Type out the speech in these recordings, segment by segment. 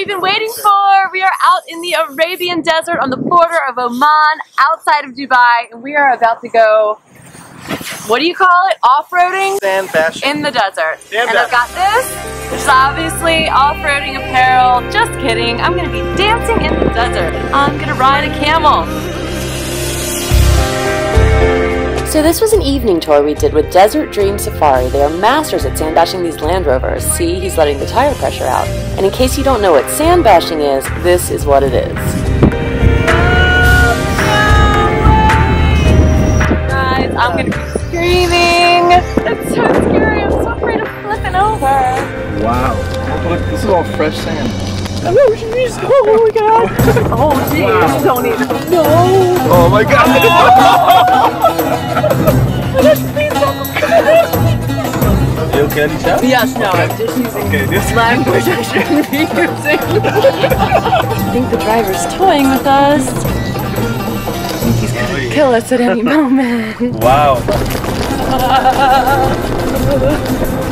we've been waiting for. We are out in the Arabian desert on the border of Oman, outside of Dubai, and we are about to go, what do you call it? Off-roading? Sand fashion. In the desert. Sand and fashion. I've got this, which is obviously off-roading apparel. Just kidding. I'm going to be dancing in the desert. I'm going to ride a camel. So this was an evening tour we did with Desert Dream Safari. They are masters at sandbashing these Land Rovers. See, he's letting the tire pressure out. And in case you don't know what sandbashing is, this is what it is. Guys, I'm going to be screaming. It's so scary. I'm so afraid of flipping over. Wow. Look, this is all fresh sand. I know, we should use it. Oh, my God. Oh, geez. Wow. Don't need it. No. Oh, my God. Oh. You okay on each other? Yes, no, okay. I'm just using this language I shouldn't be using. I think the driver's toying with us. I think he's going to kill us at any moment. Wow.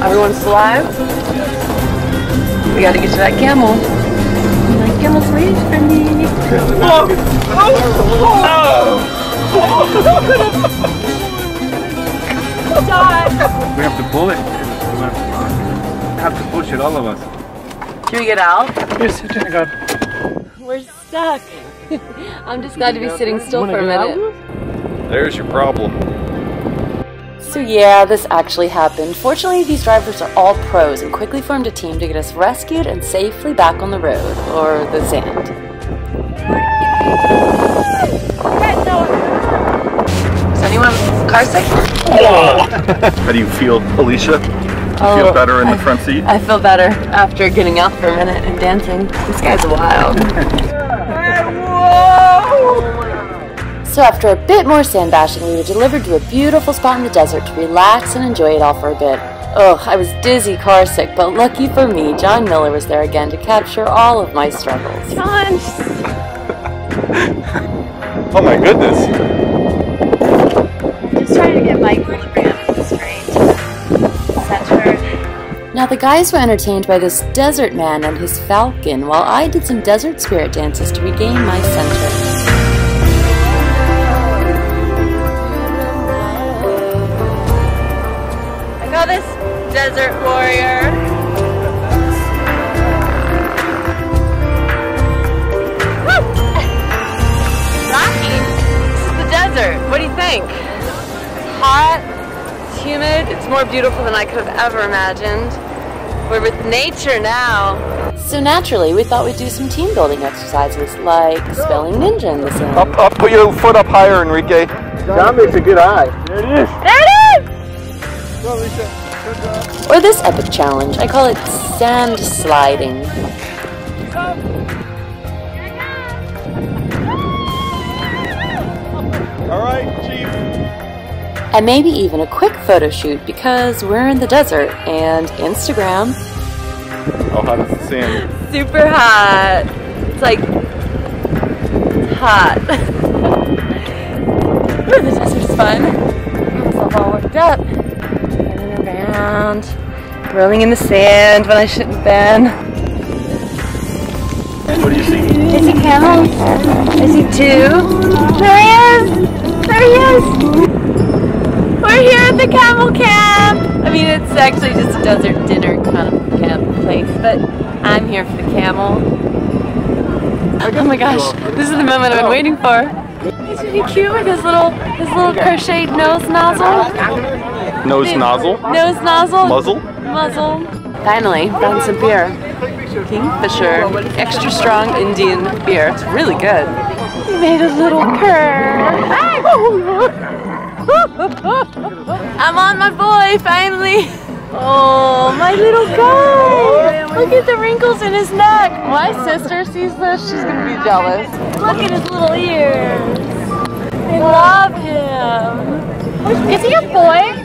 Everyone's alive? We got to get to that camel. That camel's waiting for me. Oh! Oh! Oh! We have to pull it. We have to push it, all of us. Can we get out? Yes, you can go. We're stuck. I'm just glad to be sitting still for a minute. There's your problem. So yeah, this actually happened. Fortunately, these drivers are all pros and quickly formed a team to get us rescued and safely back on the road, or the sand. Is anyone car sick? Whoa. How do you feel, Alicia? Do you feel better in the front seat? I feel better after getting out for a minute and dancing. This guy's wild. Whoa. So after a bit more sandbashing, we were delivered to a beautiful spot in the desert to relax and enjoy it all for a bit. Ugh, I was dizzy car sick, but lucky for me, Jon Miller was there again to capture all of my struggles. Jon! Oh my goodness! Now the guys were entertained by this desert man and his falcon, while I did some desert spirit dances to regain my center. I call this Desert Warrior. Woo! Rocky! This is the desert. What do you think? It's hot, it's humid, it's more beautiful than I could have ever imagined. We're with nature now. So naturally, we thought we'd do some team building exercises like spelling ninja in the sand. Up, put your foot up higher, Enrique. That makes a good eye. There it is. There it is! Or this epic challenge. I call it sand sliding. All right, Chief. And maybe even a quick photo shoot because we're in the desert and Instagram. How hot is the sand? Super hot. It's like hot. Ooh, the desert's fun. I'm myself all worked up. Running around, rolling in the sand when I shouldn't have been. What do you see? I see camels. I see two. There he is! We're here at the camel camp! I mean, it's actually just a desert dinner kind of camp place, but I'm here for the camel. Oh my gosh, this is the moment I've been waiting for. Isn't he cute with his little crocheted nose nozzle? Nose nozzle? Nose nozzle. Muzzle? Muzzle. Finally, found some beer. Kingfisher. Extra strong Indian beer. It's really good. He made a little purr. I'm on my boy, finally! Oh, my little guy! Look at the wrinkles in his neck! My sister sees this, she's gonna be jealous. Look at his little ears! I love him! Is he a boy?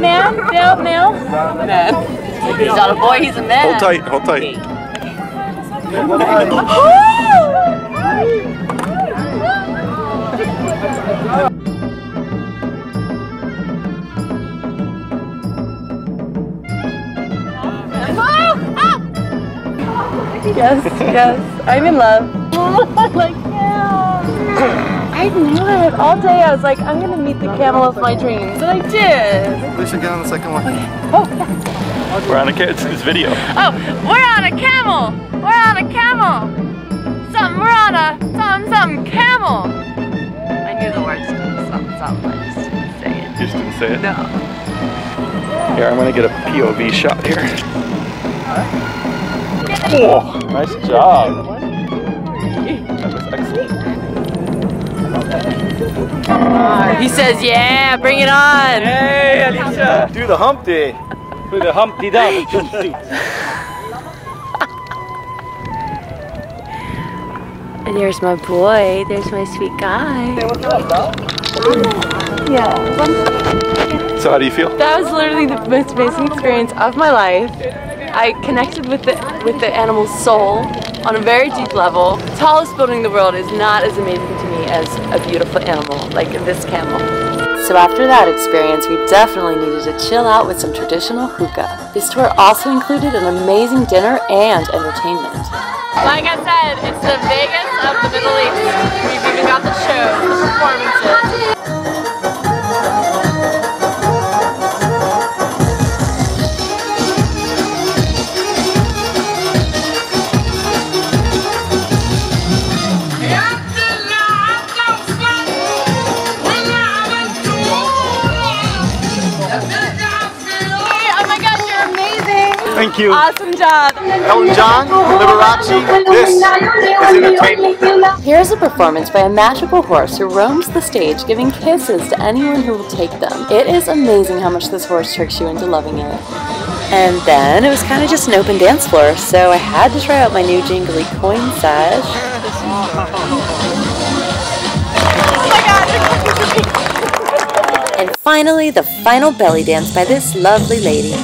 Man? Male? Male? Man. He's not a boy, he's a man! Hold tight, hold tight. Oh! Yes, yes. I'm in love. I'm like, yeah. I knew it. All day I was like, I'm going to meet the camel of my dreams. And I did. We should get on the second one. Okay. Oh, yes. We're on a camel. It's this video. Oh, we're on a camel. We're on a camel. Something, we're on a something, something camel. I knew the words to something, something. I just didn't say it. You just didn't say it? No. Here, I'm going to get a POV shot here. Oh, nice job. That was excellent. He says, yeah, bring it on. Hey, Alicia. Do the Humpty. Do the Humpty Dumpty. And there's my boy. There's my sweet guy. Hey, what's up, love? Yeah. So how do you feel? That was literally the most amazing experience of my life. I connected with the animal's soul on a very deep level. The tallest building in the world is not as amazing to me as a beautiful animal like this camel. So after that experience, we definitely needed to chill out with some traditional hookah. This tour also included an amazing dinner and entertainment. Like I said, it's the Vegas of the Middle East. We've even got the shows, the performances. Thank you. Awesome job. Elton John, Liberace, this is entertainment. Here's a performance by a magical horse who roams the stage giving kisses to anyone who will take them. It is amazing how much this horse tricks you into loving it. And then it was kind of just an open dance floor, so I had to try out my new jingly coin sash. Oh my God. And finally, the final belly dance by this lovely lady.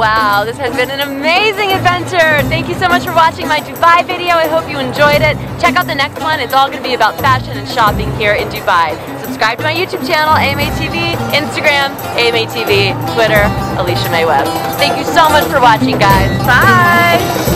Wow, this has been an amazing adventure. Thank you so much for watching my Dubai video. I hope you enjoyed it. Check out the next one. It's all going to be about fashion and shopping here in Dubai. Subscribe to my YouTube channel, AMATV, Instagram, AMATV, Twitter, Alicia May Webb. Thank you so much for watching, guys. Bye!